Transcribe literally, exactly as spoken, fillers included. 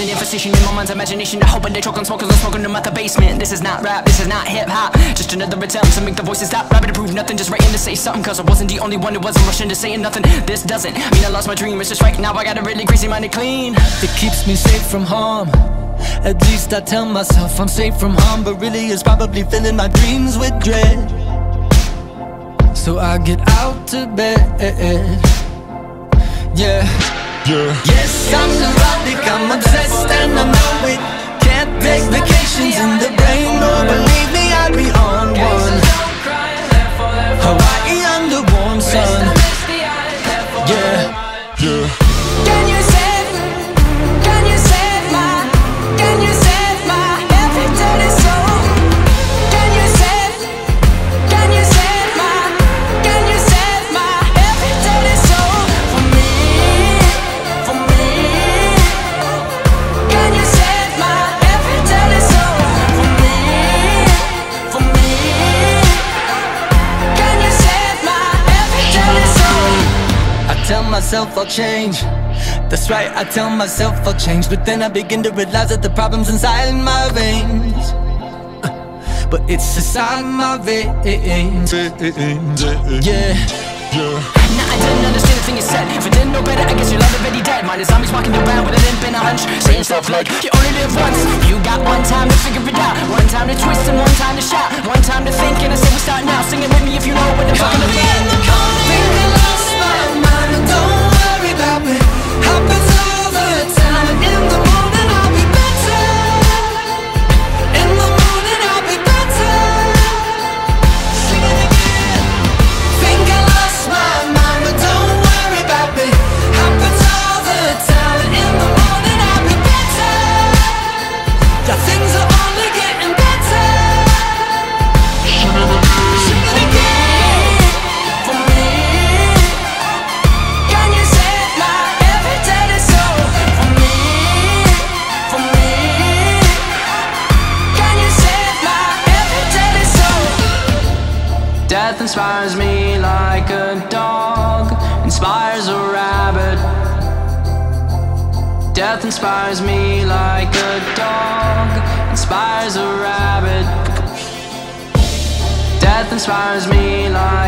is an imposition in my mind's imagination. I hope I they choke on smoke cause I'm smoking them out the basement. This is not rap, this is not hip-hop, just another attempt to make the voices stop. Rapping to prove nothing, just writing to say something, cause I wasn't the only one who wasn't rushing to saying nothing. This doesn't mean I lost my dream, it's just right now I got a really crazy mind to clean. It keeps me safe from harm, at least I tell myself I'm safe from harm, but really it's probably filling my dreams with dread. So I get out to bed, yeah. Yeah. Yes, I'm neurotic, I'm obsessed and I know it. Can't take vacations in the brain, or believe me, I'd be on one. Hawaii under warm sun. Yeah, yeah. Can you save, can you save my, can you save my every dirty soul? Can you save, can you save my, can you save my every dirty soul? For me, for me. Can you save my every dirty soul? For me, for me. Can you save my every dirty soul? I tell myself I'll change, that's right, I tell myself I'll change, but then I begin to realize that the problem's inside my veins, uh, but it's inside my veins. Yeah, yeah. Now I didn't understand the thing you said. If I didn't know better, I guess you're already dead. Mine is zombies walking around with a limp and a hunch, saying stuff like, you only live once, you got one time to figure it out, one time to twist and one time to shout, one time to think, and I say we start now. Sing it with me if you know what the fuck I'm about. Death inspires me like a dog inspires a rabbit. Death inspires me like a dog inspires a rabbit. Death inspires me like